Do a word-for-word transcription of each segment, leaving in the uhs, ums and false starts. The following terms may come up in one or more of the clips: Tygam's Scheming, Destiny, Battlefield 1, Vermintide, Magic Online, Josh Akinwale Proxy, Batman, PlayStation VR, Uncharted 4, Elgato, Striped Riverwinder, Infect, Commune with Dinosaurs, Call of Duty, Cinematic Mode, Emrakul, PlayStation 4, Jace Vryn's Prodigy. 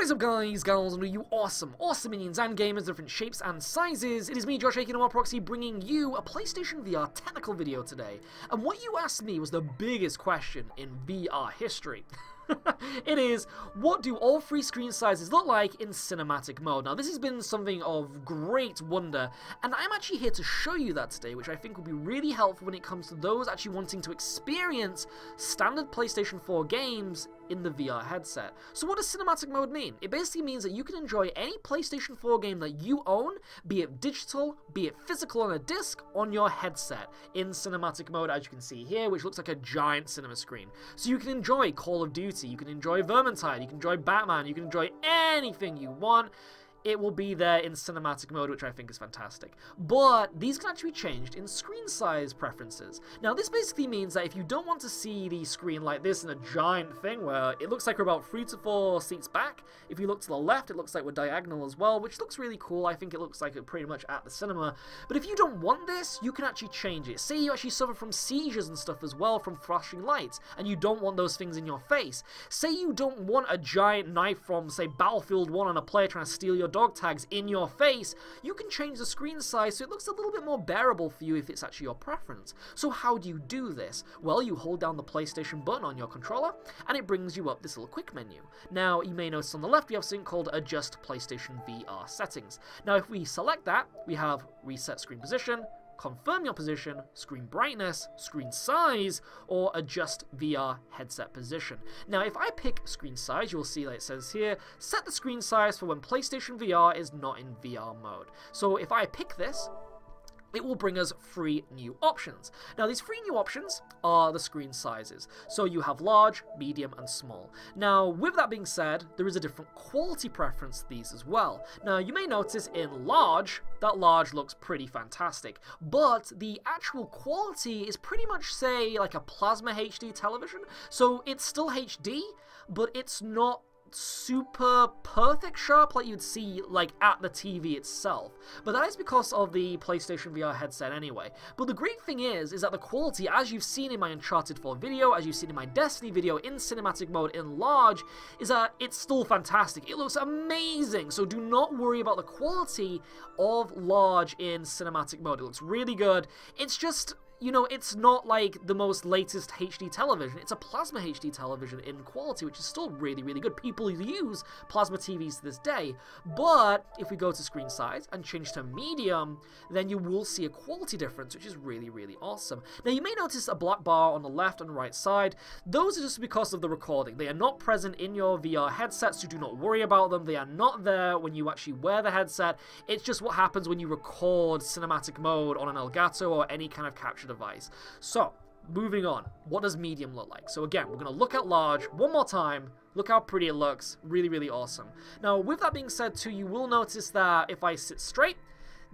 What is up guys, gals, and all you awesome, awesome minions and gamers of different shapes and sizes. It is me, Josh Akinwale Proxy, bringing you a PlayStation V R technical video today. And what you asked me was the biggest question in V R history. It is, what do all three screen sizes look like in cinematic mode? Now, this has been something of great wonder, and I'm actually here to show you that today, which I think will be really helpful when it comes to those actually wanting to experience standard PlayStation four games in the V R headset. So what does cinematic mode mean? It basically means that you can enjoy any PlayStation four game that you own, be it digital, be it physical on a disc, on your headset, in cinematic mode, as you can see here, which looks like a giant cinema screen. So you can enjoy Call of Duty, you can enjoy Vermintide, you can enjoy Batman, you can enjoy anything you want. It will be there in cinematic mode, which I think is fantastic. But these can actually be changed in screen size preferences. Now, this basically means that if you don't want to see the screen like this in a giant thing where it looks like we're about three to four seats back, if you look to the left, it looks like we're diagonal as well, which looks really cool. I think it looks like it pretty much at the cinema. But if you don't want this, you can actually change it. Say you actually suffer from seizures and stuff as well from flashing lights, and you don't want those things in your face. Say you don't want a giant knife from, say, Battlefield one on a player trying to steal your dog tags in your face, you can change the screen size so it looks a little bit more bearable for you if it's actually your preference. So how do you do this? Well, you hold down the PlayStation button on your controller and it brings you up this little quick menu. Now, you may notice on the left we have something called Adjust PlayStation V R Settings. Now, if we select that, we have Reset Screen Position, Confirm Your Position, Screen Brightness, Screen Size, or Adjust V R Headset Position. Now, if I pick Screen Size, you'll see that it says here, set the screen size for when PlayStation V R is not in V R mode. So if I pick this, it will bring us three new options. Now, these three new options are the screen sizes. So you have large, medium, and small. Now, with that being said, there is a different quality preference to these as well. Now, you may notice in large, that large looks pretty fantastic, but the actual quality is pretty much, say, like a plasma H D television. So it's still H D, but it's not super perfect sharp like you'd see like at the T V itself, but that is because of the PlayStation V R headset anyway. But the great thing is is that the quality, as you've seen in my Uncharted four video, as you've seen in my Destiny video in cinematic mode in large, is that it's still fantastic. It looks amazing, so do not worry about the quality of large in cinematic mode. It looks really good. It's just, you know, it's not like the most latest H D television. It's a plasma H D television in quality, which is still really, really good. People use plasma T Vs to this day. But if we go to screen size and change to medium, then you will see a quality difference, which is really, really awesome. Now, you may notice a black bar on the left and right side. Those are just because of the recording. They are not present in your V R headset, so do not worry about them. They are not there when you actually wear the headset. It's just what happens when you record cinematic mode on an Elgato or any kind of capture device. So, moving on, what does medium look like? So again, we're going to look at large one more time. Look how pretty it looks. Really, really awesome. Now, with that being said too, you will notice that if I sit straight,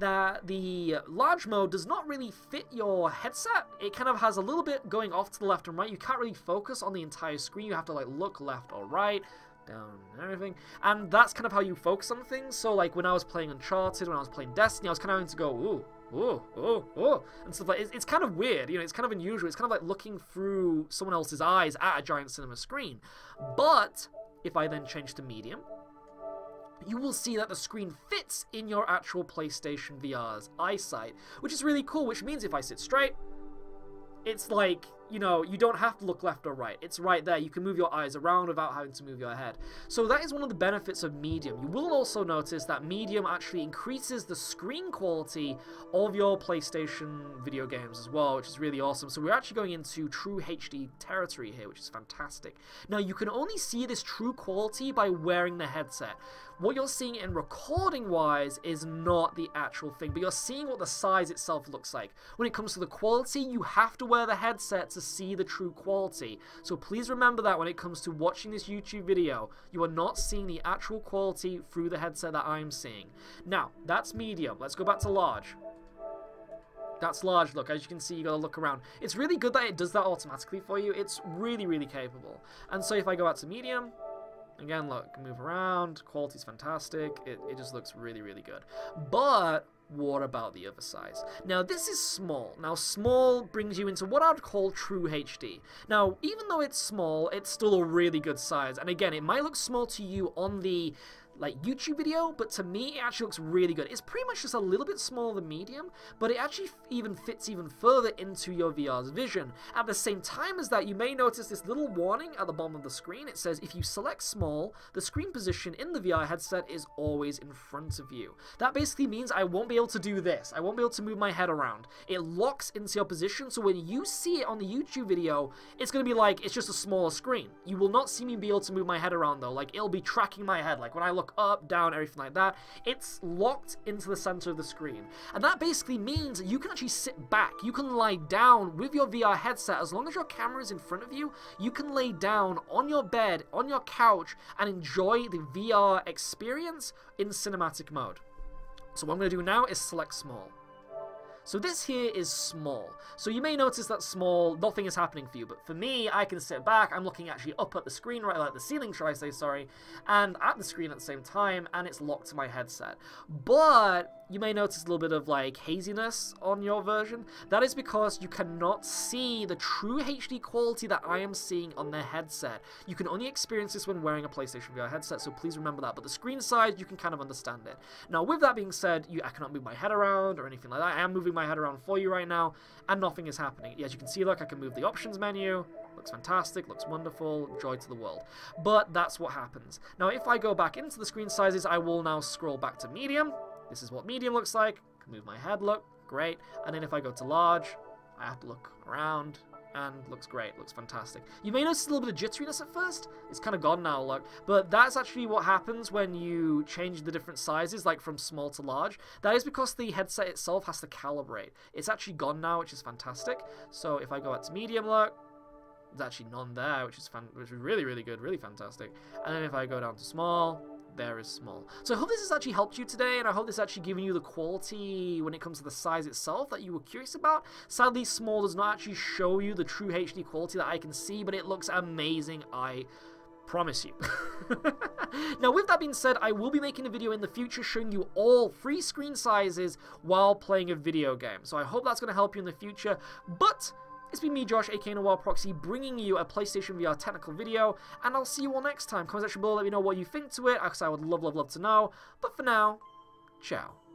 that the large mode does not really fit your headset. It kind of has a little bit going off to the left and right. You can't really focus on the entire screen. You have to like look left or right, down and everything, and that's kind of how you focus on things. So like when I was playing Uncharted, when I was playing Destiny, I was kind of having to go, ooh, oh, oh, oh, and stuff like that. It's kind of weird, you know, it's kind of unusual. It's kind of like looking through someone else's eyes at a giant cinema screen. But if I then change to medium, you will see that the screen fits in your actual PlayStation V R's eyesight, which is really cool, which means if I sit straight, it's like, you know, you don't have to look left or right. It's right there. You can move your eyes around without having to move your head. So that is one of the benefits of medium. You will also notice that medium actually increases the screen quality of your PlayStation video games as well, which is really awesome. So we're actually going into true H D territory here, which is fantastic. Now, you can only see this true quality by wearing the headset. What you're seeing in recording-wise is not the actual thing, but you're seeing what the size itself looks like. When it comes to the quality, you have to wear the headset to see the true quality. So please remember that when it comes to watching this YouTube video, you are not seeing the actual quality through the headset that I'm seeing. Now, that's medium. Let's go back to large. That's large. Look, as you can see, you gotta look around. It's really good that it does that automatically for you. It's really, really capable. And so if I go out to medium, again, look, move around, quality's fantastic, it, it just looks really, really good. But what about the other size? Now, this is small. Now, small brings you into what I'd call true H D. Now, even though it's small, it's still a really good size. And again, it might look small to you on the like YouTube video, but to me, it actually looks really good. It's pretty much just a little bit smaller than medium, but it actually even fits even further into your V R's vision. At the same time as that, you may notice this little warning at the bottom of the screen. It says, if you select small, the screen position in the V R headset is always in front of you. That basically means I won't be able to do this. I won't be able to move my head around. It locks into your position, so when you see it on the YouTube video, it's going to be like, it's just a smaller screen. You will not see me be able to move my head around, though. Like, it'll be tracking my head. Like, when I look up, down, everything like that, it's locked into the center of the screen. And that basically means you can actually sit back. You can lie down with your V R headset. As long as your camera is in front of you, you can lay down on your bed, on your couch, and enjoy the V R experience in cinematic mode. So what I'm going to do now is select small. So this here is small. So you may notice that small, nothing is happening for you, but for me, I can sit back, I'm looking actually up at the screen, right, like the ceiling, should I say, sorry, and at the screen at the same time, and it's locked to my headset. But you may notice a little bit of like haziness on your version. That is because you cannot see the true H D quality that I am seeing on the headset. You can only experience this when wearing a PlayStation V R headset, so please remember that. But the screen size, you can kind of understand it. Now, with that being said, you, I cannot move my head around or anything like that. I am moving my head around for you right now, and nothing is happening. As you can see, look, I can move the options menu. Looks fantastic, looks wonderful, joy to the world. But that's what happens. Now, if I go back into the screen sizes, I will now scroll back to medium. This is what medium looks like. Can move my head, look, great. And then if I go to large, I have to look around, and looks great, looks fantastic. You may notice a little bit of jitteriness at first. It's kind of gone now, look. But that's actually what happens when you change the different sizes, like from small to large. That is because the headset itself has to calibrate. It's actually gone now, which is fantastic. So if I go out to medium, look, there's actually none there, which is, fan which is really, really good, really fantastic. And then if I go down to small, there is small. So I hope this has actually helped you today, and I hope this has actually given you the quality when it comes to the size itself that you were curious about. Sadly, small does not actually show you the true H D quality that I can see, but it looks amazing, I promise you. Now, with that being said, I will be making a video in the future showing you all three screen sizes while playing a video game. So I hope that's going to help you in the future, but it's been me, Josh, aka Akinwale Proxy, bringing you a PlayStation V R technical video, and I'll see you all next time. Comment section below, let me know what you think to it, because I would love, love, love to know. But for now, ciao.